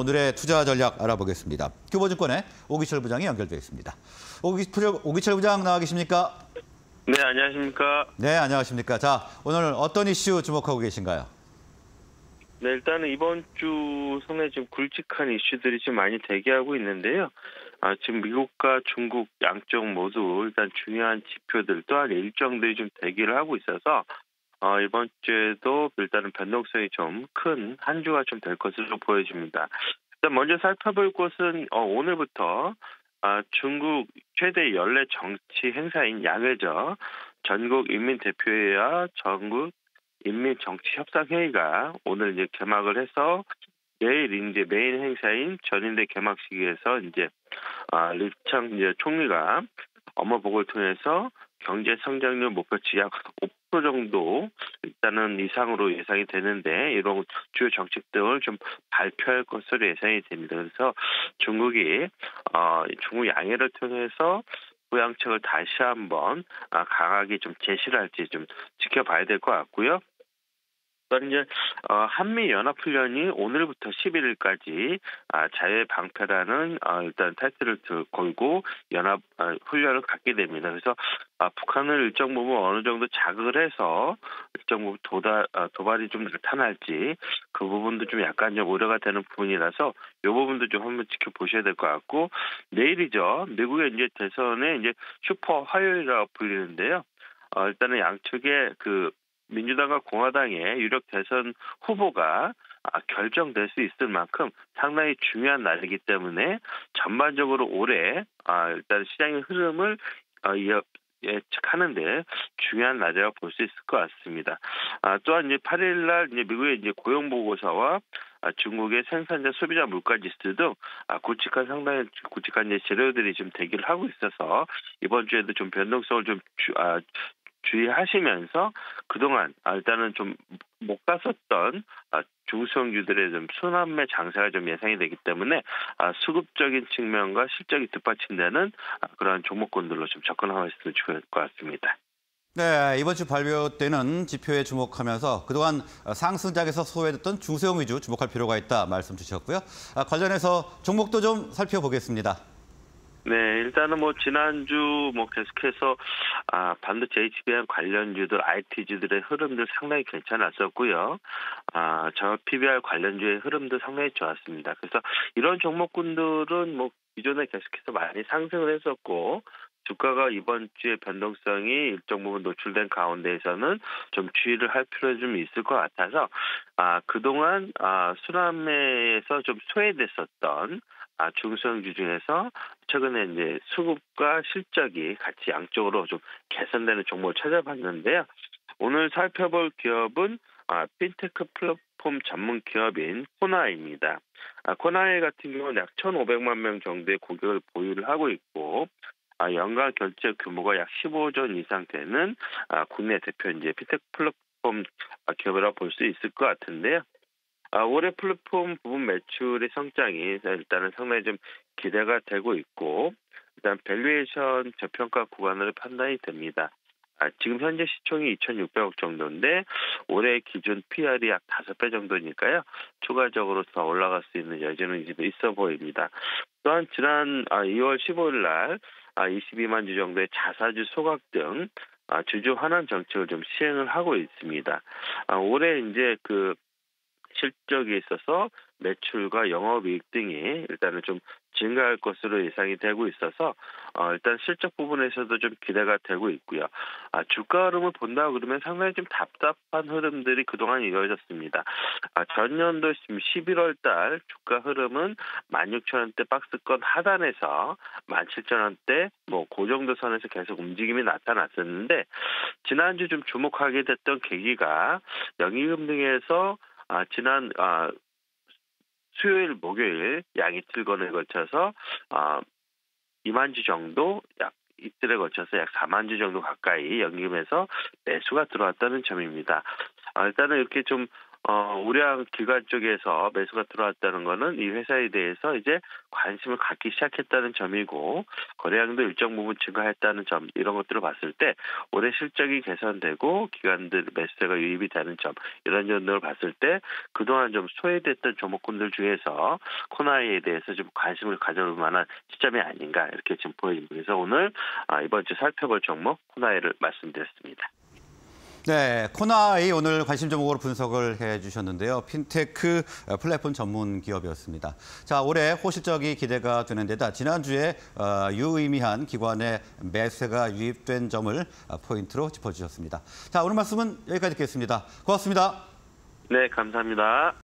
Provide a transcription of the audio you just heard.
오늘의 투자 전략 알아보겠습니다. 교보증권의 오기철 부장이 연결되어 있습니다. 오기철 부장 나와 계십니까? 네, 안녕하십니까? 네, 안녕하십니까? 자, 오늘 어떤 이슈 주목하고 계신가요? 네, 일단은 이번 주 상당히 지금 굵직한 이슈들이 지금 많이 대기하고 있는데요. 지금 미국과 중국 양쪽 모두 일단 중요한 지표들 또한 일정들이 좀 대기를 하고 있어서 이번 주에도 일단은 변동성이 좀 큰 한 주가 좀 될 것으로 보여집니다. 일단 먼저 살펴볼 곳은 오늘부터 중국 최대 연례 정치 행사인 양회저 전국인민대표회와 전국인민정치협상회의가 오늘 이제 개막을 해서 내일 이제 메인 행사인 전인대 개막식에서 이제 리창 이제 총리가 업무보고를 통해서 경제 성장률 목표치 약 5% 정도 일단은 이상으로 예상이 되는데 이런 주요 정책 등을 좀 발표할 것으로 예상이 됩니다. 그래서 중국이 중국 양해를 통해서 부양책을 다시 한번 강하게 좀 제시를 할지 좀 지켜봐야 될 것 같고요. 또 이제 한미 연합훈련이 오늘부터 11일까지 자유의 방패라는 일단 타이틀을 걸고 연합 훈련을 갖게 됩니다. 그래서 북한을 일정 부분 어느 정도 자극을 해서 일정 부분 도발이 좀 나타날지 그 부분도 좀 약간 좀 우려가 되는 부분이라서 이 부분도 좀 한번 지켜보셔야 될 것 같고, 내일이죠. 미국의 이제 대선에 이제 슈퍼 화요일이라고 불리는데요. 일단은 양측의 그 민주당과 공화당의 유력 대선 후보가 결정될 수 있을 만큼 상당히 중요한 날이기 때문에 전반적으로 올해 일단 시장의 흐름을 예측하는데 중요한 날이라고 볼 수 있을 것 같습니다. 또한 이제 8일날 이제 미국의 이제 고용보고서와 중국의 생산자 소비자 물가 지수 등 상당히 굵직한 이제 재료들이 지금 대기를 하고 있어서 이번 주에도 좀 변동성을 좀 주의하시면서 그동안 일단은 좀 못 갔었던 중소형주들의 좀 순환매 장세가 좀 예상이 되기 때문에 수급적인 측면과 실적이 뒷받침되는 그런 종목군들로 좀 접근하셨으면 좋을 것 같습니다. 네, 이번 주 발표되는 지표에 주목하면서 그동안 상승장에서 소외됐던 중소형 위주 주목할 필요가 있다 말씀 주셨고요. 관련해서 종목도 좀 살펴보겠습니다. 네, 일단은 지난주 계속해서 반도체 HBM 관련주들, IT주들의 흐름들 상당히 괜찮았었고요. 저 PBR 관련주의 흐름도 상당히 좋았습니다. 그래서 이런 종목군들은 기존에 계속해서 많이 상승을 했었고, 주가가 이번 주에 변동성이 일정 부분 노출된 가운데에서는 좀 주의를 할 필요가 좀 있을 것 같아서 그동안 순환매에서 좀 소외됐었던 중소형주 중에서 최근에 이제 수급과 실적이 같이 양쪽으로 좀 개선되는 종목을 찾아봤는데요. 오늘 살펴볼 기업은 핀테크 플랫폼 전문 기업인 코나이입니다. 코나이 같은 경우는 약 1,500만 명 정도의 고객을 보유를 하고 있고, 연간 결제 규모가 약 15조 원 이상 되는 국내 대표 이제 핀테크 플랫폼 기업이라고 볼 수 있을 것 같은데요. 올해 플랫폼 부분 매출의 성장이 일단은 상당히 좀 기대가 되고 있고, 일단 밸류에이션 저평가 구간으로 판단이 됩니다. 지금 현재 시총이 2,600억 정도인데 올해 기준 PR이 약 5배 정도니까요. 추가적으로 더 올라갈 수 있는 여지는 있어 보입니다. 또한 지난 2월 15일 날 22만 주 정도의 자사주 소각 등 주주 환원 정책을 좀 시행을 하고 있습니다. 올해 이제 그 실적에 있어서 매출과 영업이익 등이 일단은 좀 증가할 것으로 예상이 되고 있어서 일단 실적 부분에서도 좀 기대가 되고 있고요. 주가 흐름을 본다고 그러면 상당히 좀 답답한 흐름들이 그동안 이어졌습니다. 전년도 지금 11월 달 주가 흐름은 16,000원대 박스권 하단에서 17,000원대 그 정도 선에서 계속 움직임이 나타났었는데, 지난주 좀 주목하게 됐던 계기가 영입금 등에서 지난 수요일, 목요일 약 이틀간에 걸쳐서 2만 주 정도, 약 이틀에 걸쳐서 약 4만 주 정도 가까이 연기금에서 매수가 들어왔다는 점입니다. 일단은 이렇게 좀 우량 기관 쪽에서 매수가 들어왔다는 거는 이 회사에 대해서 이제 관심을 갖기 시작했다는 점이고, 거래량도 일정 부분 증가했다는 점, 이런 것들을 봤을 때 올해 실적이 개선되고 기관들 매수세가 유입이 되는 점, 이런 점들을 봤을 때 그동안 좀 소외됐던 종목군들 중에서 코나이에 대해서 좀 관심을 가져볼 만한 시점이 아닌가, 이렇게 지금 보여집니다. 그래서 오늘 이번 주 살펴볼 종목 코나이를 말씀드렸습니다. 네, 코나이 오늘 관심 종목으로 분석을 해주셨는데요. 핀테크 플랫폼 전문 기업이었습니다. 자, 올해 호실적이 기대가 되는 데다 지난주에 유의미한 기관의 매수세가 유입된 점을 포인트로 짚어주셨습니다. 자, 오늘 말씀은 여기까지 듣겠습니다. 고맙습니다. 네, 감사합니다.